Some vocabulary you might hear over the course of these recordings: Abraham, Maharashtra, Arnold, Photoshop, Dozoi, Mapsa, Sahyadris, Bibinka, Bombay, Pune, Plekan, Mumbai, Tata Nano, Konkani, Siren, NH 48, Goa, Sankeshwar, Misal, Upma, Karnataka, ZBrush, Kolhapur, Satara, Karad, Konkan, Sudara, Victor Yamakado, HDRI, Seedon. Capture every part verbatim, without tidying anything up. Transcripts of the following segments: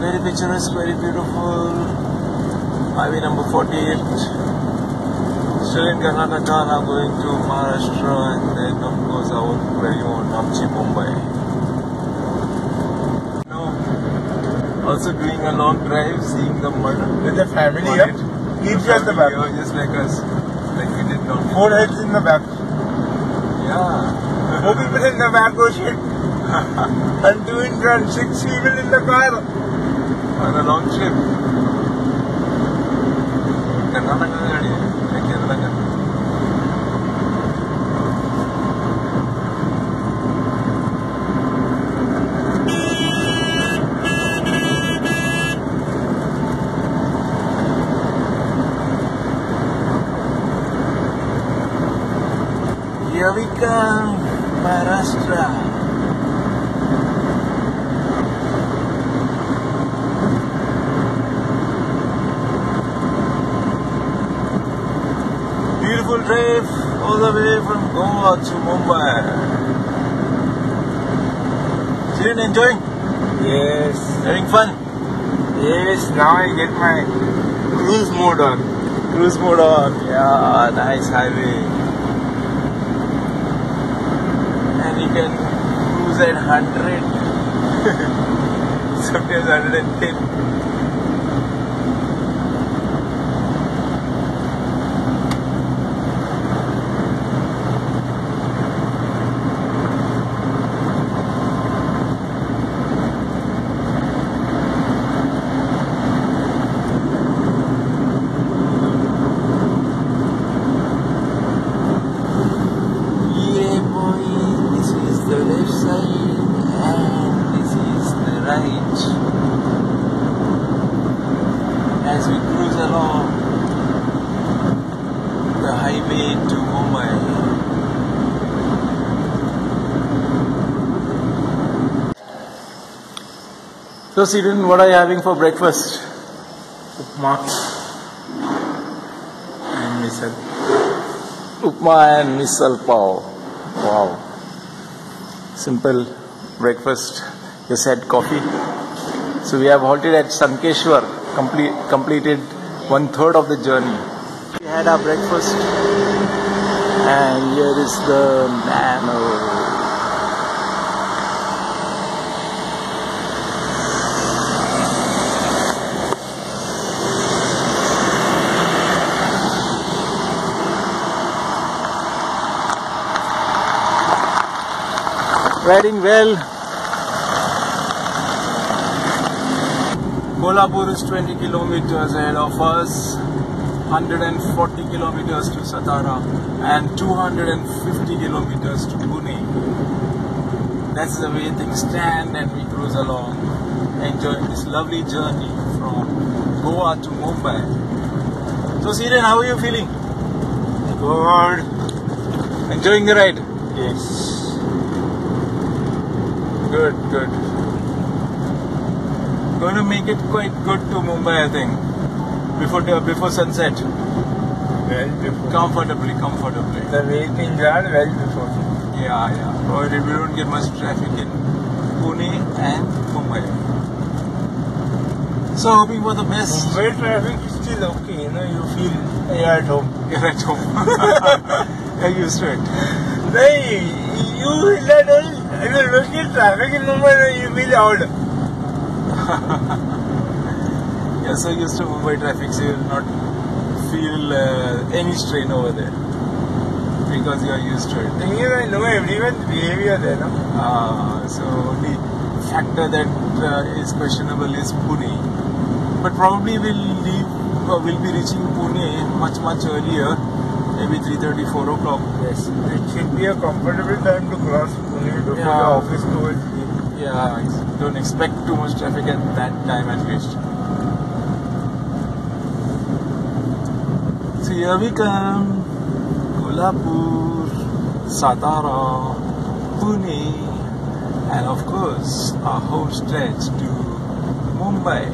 very picturesque, very beautiful. Highway number forty-eight, still in Karnataka. Now going to Maharashtra and then of course our very own Namchi, Mumbai. Now also doing a long drive, seeing the mud with the family. Yeah, keep just the back, just like us, like we did not. Four heads in the back. Yeah, four people in the back. Oh shit. And two in front, six people in the car on a long trip. Here we come, Maharashtra. Drive all the way from Goa to Mumbai. Siren, enjoying? Yes. Having fun? Yes, now I get my cruise mode on. Cruise mode on, yeah, nice highway. And you can cruise at one hundred, sometimes one hundred ten. So Seedon, what are you having for breakfast? Upma and misal. Upma and misal pav. Wow. Simple breakfast. Just had coffee. So we have halted at Sankeshwar. Complete, completed one third of the journey. We had our breakfast. And here is the Nano. Riding well. Kolhapur is twenty kilometers ahead of us, one hundred forty kilometers to Satara, and two hundred fifty kilometers to Pune. That's the way things stand, and we cruise along, enjoying this lovely journey from Goa to Mumbai. So Siren, how are you feeling? Good. Enjoying the ride? Yes. Good, good. Going to make it quite good to Mumbai, I think. Before the, before sunset. Well before. Comfortably, comfortably. The way things are, well before. Yeah, yeah. Provided we don't get much traffic in Pune and Mumbai. So hoping for the best. Mumbai traffic is still okay, you know. You feel you're at home. You're at home. You're used to it. No, you let all. And the local traffic in Mumbai, you feel out. You're so used to Mumbai traffic, so you'll not feel uh, any strain over there. Because you're used to it. The thing is, I know everyone's behavior there, no? Ah, so the factor that uh, is questionable is Pune. But probably we'll leave, uh, we'll be reaching Pune much, much earlier. Maybe three thirty, four o'clock. Yes. It should be a comfortable time to cross Pune before yeah. The office closes. Yeah, don't expect too much traffic at that time at least. So here we come. Kolhapur, Satara, Pune, and of course our home stretch to Mumbai.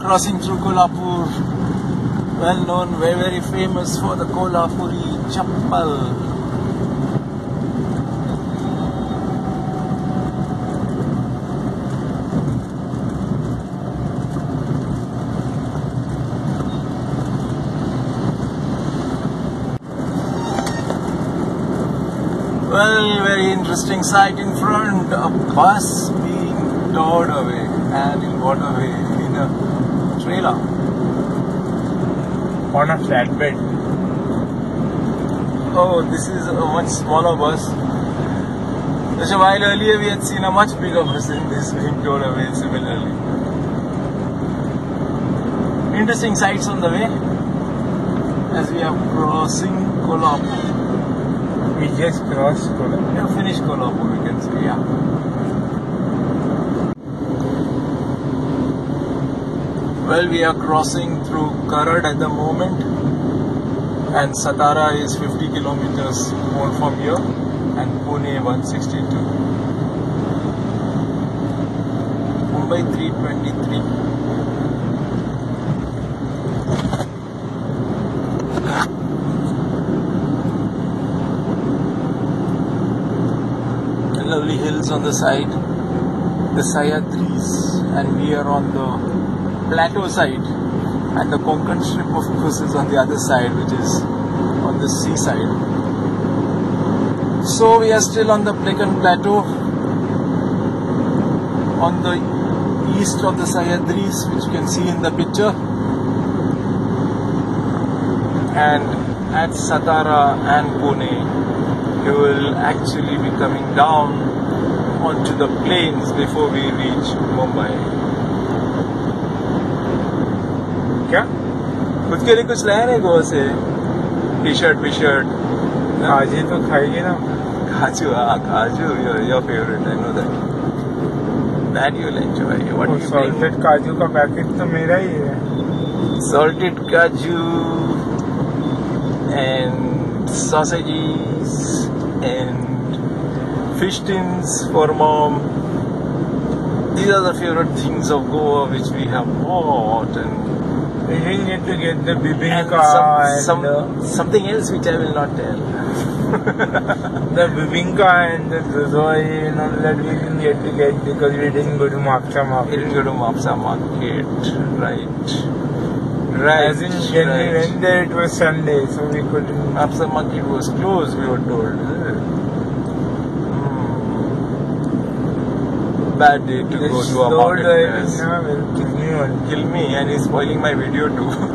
Crossing through Kolhapur, well known, very very famous for the Kolhapuri chappal. interesting sight in front, a bus being towed away, and in what a way, in a trailer. On a flatbed. Oh, this is a much smaller bus. Just a while earlier we had seen a much bigger bus in this being towed away similarly. Interesting sights on the way as we are crossing Kolhapur. We just crossed Kolhapur. Yeah, finished Kolhapur, we can say, yeah. Well, we are crossing through Karad at the moment, and Satara is fifty kilometers more from here, and Pune one sixty-two. Mumbai three twenty-three. Lovely hills on the side, the Sahyadris, and we are on the plateau side, and the Konkan strip of course is on the other side, which is on the seaside. So we are still on the Plekan plateau, on the east of the Sahyadris, which you can see in the picture, and at Satara and Pune you will actually be coming down onto the plains before we reach Mumbai. क्या? खुद के लिए कुछ लाया नहीं गोवा से? T-shirt, T-shirt. खाजी तो खाएगी ना? खाजू हाँ खाजू your your favorite I know that. That you will enjoy. What you salted काजू का पैकेट तो मेरा ही है. Salted काजू and sausages. And fish tins for mom. These are the favorite things of Goa which we have bought, and we will need to get the bibinka and, some, and some, something else which I will not tell. The bibinka and the dozoi and all that we will need to get because we didn't go to Mapsa market. We didn't go to Mapsa market, right? Right, As in when right. we went there it was Sunday, so we couldn't. Mapsa market was closed, we were told. Mm. Bad day to it's go to a market. Place. Yeah, well, kill me, one. Kill me, and he's spoiling my video too. Kuch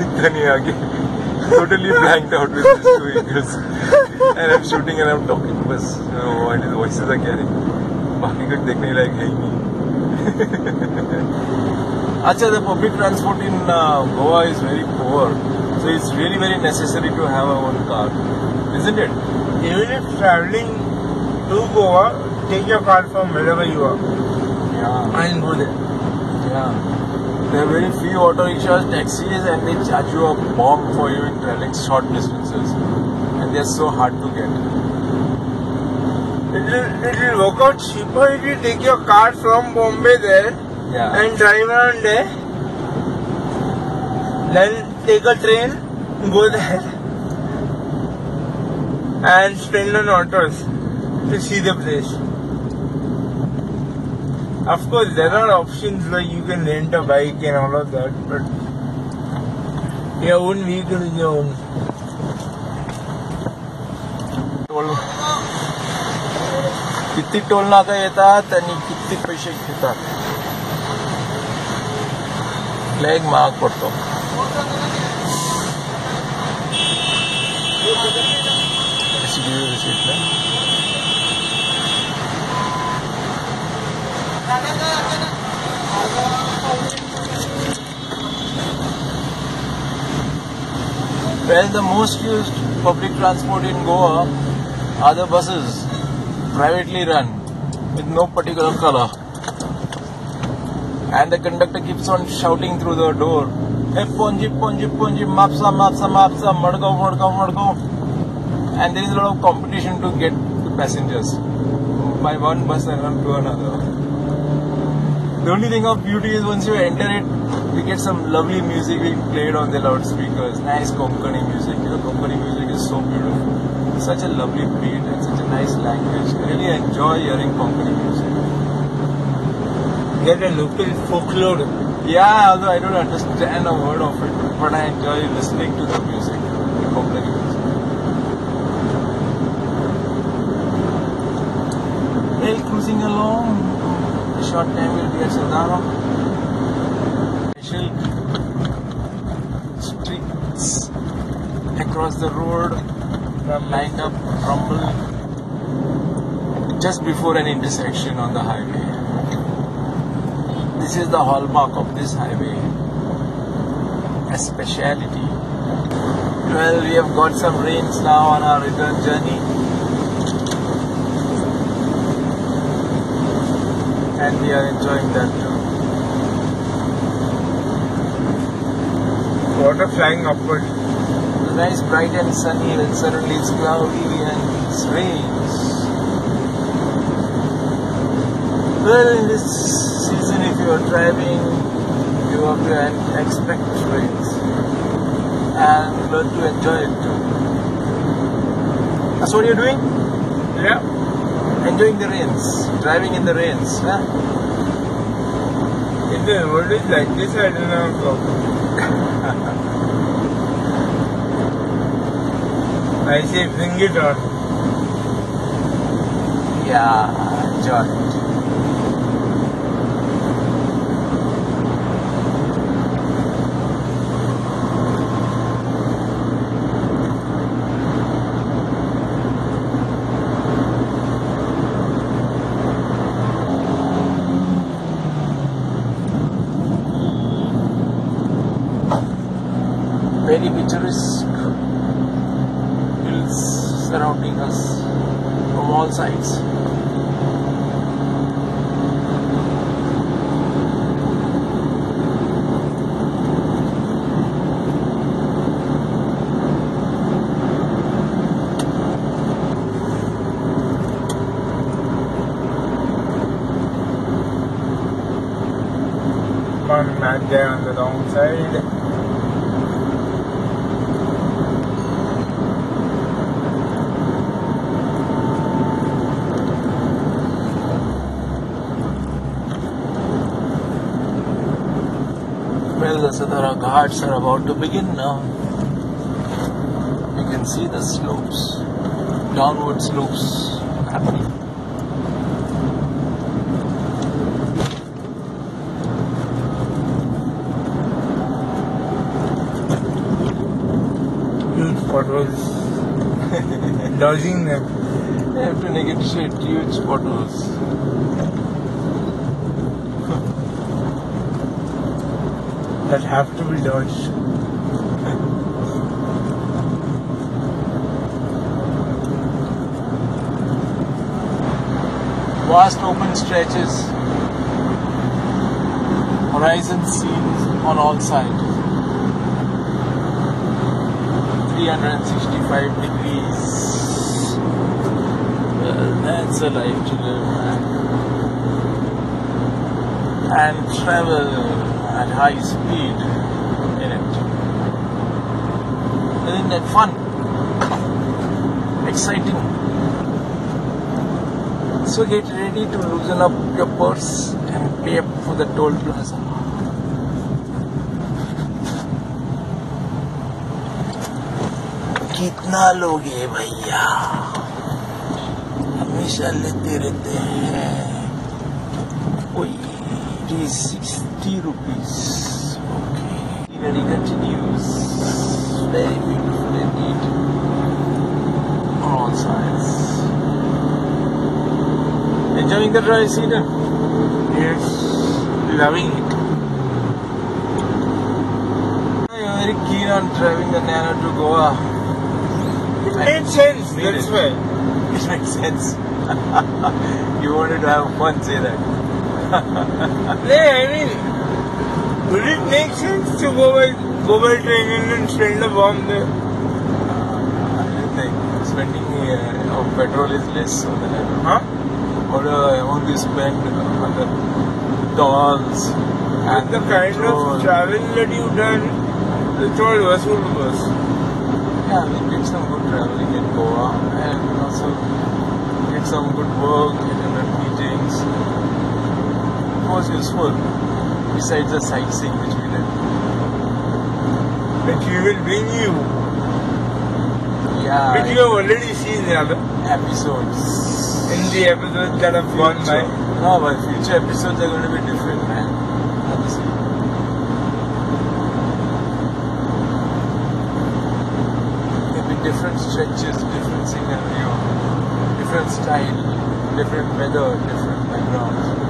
dikhta nahi aage. Totally blanked out with these two vehicles, and I'm shooting and I'm talking. But you know what his voices are carrying. Baaki kuch dekhne layak hai nahi. Achha, the public transport in uh, Goa is very poor, so it's really very necessary to have our own car, isn't it? Even if traveling to Goa, take your car from wherever you are. Yeah. And go there. Yeah. There are very few auto rickshaws, taxis, and they charge you a bomb for you in traveling short distances, and they are so hard to get. It will, it will work out cheaper if you take your car from Bombay there yeah. and drive around there, then take a train, go there and spend on autos to see the place. Of course there are options like you can rent a bike and all of that, but your own vehicle is your own. किती toll नाका येतात आणि किती पैसे घेतात lag महाग पडतो Well, the most used public transport in Goa are the buses. Privately run with no particular color, and the conductor keeps on shouting through the door, hey ponji ponji ponji mapsa mapsa mapsa madgo madgo madgo, and there is a lot of competition to get the passengers by one bus and run to another. The only thing of beauty is once you enter it, we get some lovely music being played on the loudspeakers, nice Konkani music. The Konkani music is so beautiful. Such a lovely beat and such a nice language. Really enjoy hearing Konkani music. Get a local folklore. Yeah, although I don't understand a word of it, but I enjoy listening to the music, the Konkani music. cruising along. In a short time we'll be at Sudara. Special streets across the road are lined up, rumble just before an intersection on the highway. This is the hallmark of this highway, a speciality. Well, we have got some rains now on our return journey, and we are enjoying that too. Water flying upward. The nice bright and sunny, and suddenly it's cloudy and it's rains. Well, in this season, if you are driving, you have to expect rains and learn to enjoy it too. That's what you're doing? Yeah. Enjoying the rains, driving in the rains. Huh? If the world is like this, I don't know. I say bring it on. Yeah, enjoy it. Very picturesque hills surrounding us from all sides. One man there on the wrong side. The Satara Ghats are about to begin now. You can see the slopes, downward slopes happening. Huge potholes. Dodging them. You have to negotiate huge potholes. That have to be dodged. Vast open stretches, horizon scenes on all sides. three hundred sixty-five degrees. Well, that's a life to live, man. And travel at high speed in it. Isn't that fun? Exciting. So get ready to loosen up your purse and pay up for the toll plaza. कितना लोगे भैया? हमेशा लेते रहते हैं. sixty rupees. Okay. Scenery continues. Very beautiful indeed. On all sides. Enjoying the dry season? Yes. Loving it. I'm very keen on driving the Nano to Goa. It made sense. That's why. It makes sense. You wanted to have fun, say that. No, I mean, would it make sense to go by, go by train and spend a bomb there? Uh, I don't think spending uh, of petrol is less on the level. Huh? Or uh, only spend uh, on the tolls and the, the kind petrol. Of travel that you've done, the toll was good to us. Yeah, we did some good traveling in Goa and also did some good work, internet meetings. Was useful besides the sightseeing which we did. But we will bring you. Yeah. But you have already seen the other episodes. in the episodes that have gone by? No, but future episodes are going to be different, man. Obviously. There'll be different stretches, different scenario, different style, different weather, different backgrounds.